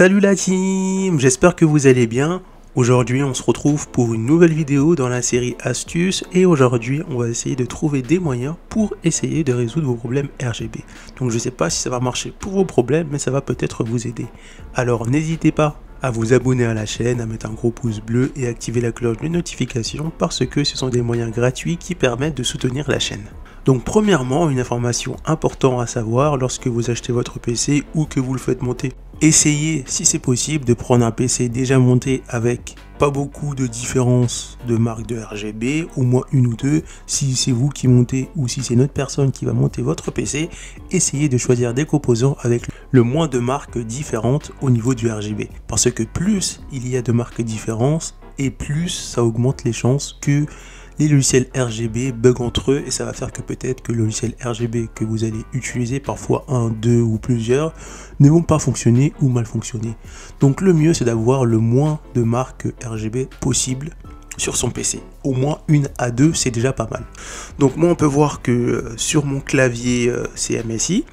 Salut la team, j'espère que vous allez bien. Aujourd'hui on se retrouve pour une nouvelle vidéo dans la série astuces et aujourd'hui on va essayer de trouver des moyens pour essayer de résoudre vos problèmes RGB. Donc je ne sais pas si ça va marcher pour vos problèmes mais ça va peut-être vous aider. Alors n'hésitez pas à vous abonner à la chaîne, à mettre un gros pouce bleu et activer la cloche de notification parce que ce sont des moyens gratuits qui permettent de soutenir la chaîne. Donc premièrement, une information importante à savoir lorsque vous achetez votre PC ou que vous le faites monter. Essayez, si c'est possible, de prendre un PC déjà monté avec pas beaucoup de différence de marque de RGB, au moins une ou deux. Si c'est vous qui montez ou si c'est une autre personne qui va monter votre PC, essayez de choisir des composants avec le moins de marques différentes au niveau du RGB. Parce que plus il y a de marques différentes et plus ça augmente les chances que les logiciels RGB bug entre eux et ça va faire que peut-être que le logiciel RGB que vous allez utiliser, parfois un, deux ou plusieurs, ne vont pas fonctionner ou mal fonctionner. Donc le mieux c'est d'avoir le moins de marques RGB possible sur son PC. Au moins une à deux, c'est déjà pas mal. Donc moi on peut voir que sur mon clavier c'est MSI,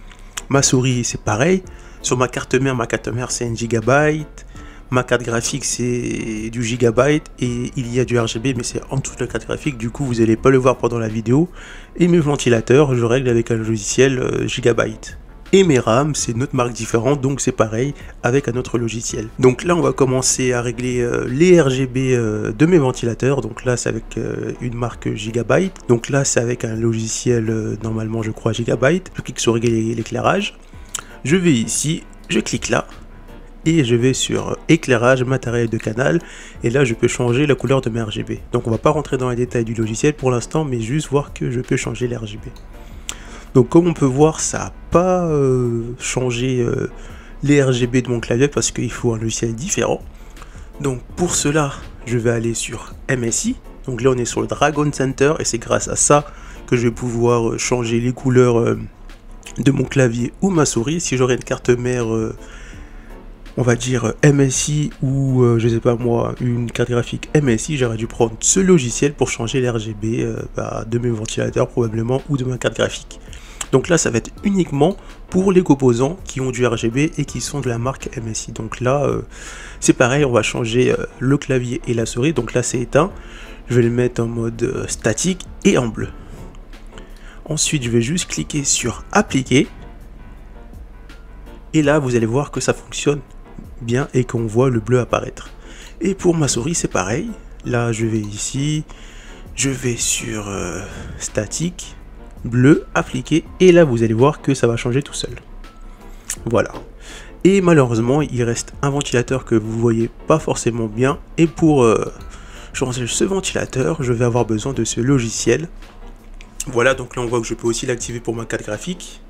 ma souris c'est pareil, sur ma carte mère c'est 1 GB. Ma carte graphique c'est du gigabyte et il y a du RGB mais c'est en dessous de la carte graphique, du coup vous n'allez pas le voir pendant la vidéo. Et mes ventilateurs je règle avec un logiciel gigabyte. Et mes RAM c'est une autre marque différente donc c'est pareil avec un autre logiciel. Donc là on va commencer à régler les RGB de mes ventilateurs. Donc là c'est avec une marque gigabyte. Donc là c'est avec un logiciel normalement je crois gigabyte. Je clique sur régler l'éclairage. Je vais ici, je clique là. Et je vais sur éclairage, matériel de canal et là je peux changer la couleur de mes RGB. Donc on va pas rentrer dans les détails du logiciel pour l'instant mais juste voir que je peux changer les RGB. Donc comme on peut voir ça n'a pas changé les RGB de mon clavier parce qu'il faut un logiciel différent. Donc pour cela je vais aller sur MSI. Donc là on est sur le Dragon Center et c'est grâce à ça que je vais pouvoir changer les couleurs de mon clavier ou ma souris. Si j'aurais une carte mère on va dire MSI ou je sais pas moi une carte graphique MSI, j'aurais dû prendre ce logiciel pour changer les RGB de mes ventilateurs probablement ou de ma carte graphique. Donc là ça va être uniquement pour les composants qui ont du RGB et qui sont de la marque MSI. Donc là c'est pareil, on va changer le clavier et la souris. Donc là c'est éteint, je vais le mettre en mode statique et en bleu. Ensuite je vais juste cliquer sur appliquer et là vous allez voir que ça fonctionne bien et qu'on voit le bleu apparaître. Et pour ma souris c'est pareil, là je vais ici, je vais sur statique, bleu, appliqué et là vous allez voir que ça va changer tout seul. Voilà. Et malheureusement il reste un ventilateur que vous voyez pas forcément bien et pour changer ce ventilateur je vais avoir besoin de ce logiciel. Voilà, donc là on voit que je peux aussi l'activer pour ma carte graphique.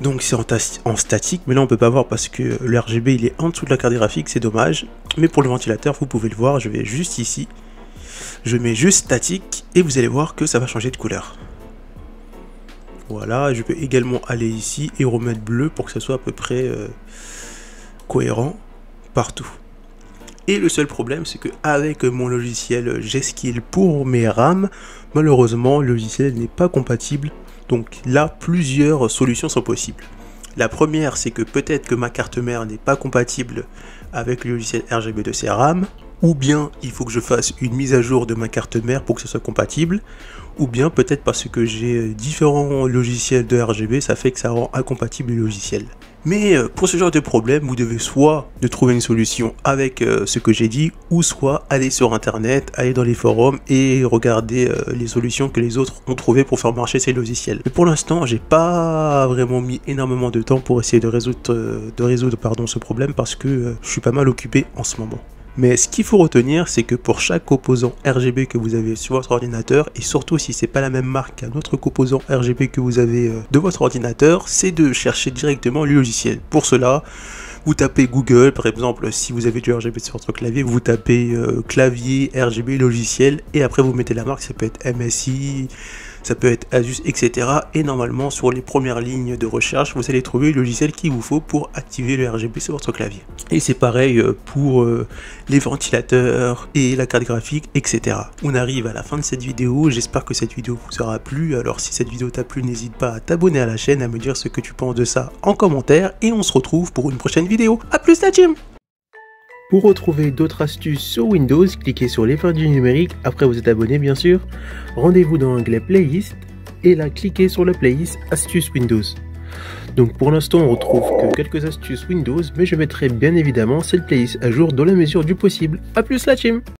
Donc c'est en statique, mais là on peut pas voir parce que le RGB il est en dessous de la carte graphique, c'est dommage. Mais pour le ventilateur, vous pouvez le voir, je vais juste ici, je mets juste statique et vous allez voir que ça va changer de couleur. Voilà, je peux également aller ici et remettre bleu pour que ça soit à peu près cohérent partout. Et le seul problème, c'est que avec mon logiciel G-Skill pour mes RAM, malheureusement, le logiciel n'est pas compatible. Donc là, plusieurs solutions sont possibles. La première, c'est que peut-être que ma carte mère n'est pas compatible avec le logiciel RGB de ces RAM. Ou bien, il faut que je fasse une mise à jour de ma carte mère pour que ce soit compatible. Ou bien, peut-être parce que j'ai différents logiciels de RGB, ça fait que ça rend incompatible le logiciel. Mais pour ce genre de problème, vous devez soit de trouver une solution avec ce que j'ai dit, ou soit aller sur internet, aller dans les forums et regarder les solutions que les autres ont trouvées pour faire marcher ces logiciels. Mais pour l'instant, j'ai pas vraiment mis énormément de temps pour essayer de résoudre ce problème parce que je suis pas mal occupé en ce moment. Mais ce qu'il faut retenir, c'est que pour chaque composant RGB que vous avez sur votre ordinateur, et surtout si c'est pas la même marque qu'un autre composant RGB que vous avez de votre ordinateur, c'est de chercher directement le logiciel. Pour cela, vous tapez Google, par exemple, si vous avez du RGB sur votre clavier, vous tapez clavier, RGB, logiciel, et après vous mettez la marque, ça peut être MSI, ça peut être Asus, etc. Et normalement sur les premières lignes de recherche vous allez trouver le logiciel qu'il vous faut pour activer le RGB sur votre clavier. Et c'est pareil pour les ventilateurs et la carte graphique, etc. On arrive à la fin de cette vidéo, j'espère que cette vidéo vous aura plu. Alors si cette vidéo t'a plu, n'hésite pas à t'abonner à la chaîne, à me dire ce que tu penses de ça en commentaire et on se retrouve pour une prochaine vidéo. A plus la team! Pour retrouver d'autres astuces sur Windows, cliquez sur les fins du numérique, après vous êtes abonné bien sûr, rendez-vous dans l'onglet playlist et là cliquez sur la playlist astuces Windows. Donc pour l'instant on retrouve que quelques astuces Windows, mais je mettrai bien évidemment cette playlist à jour dans la mesure du possible. A plus la team!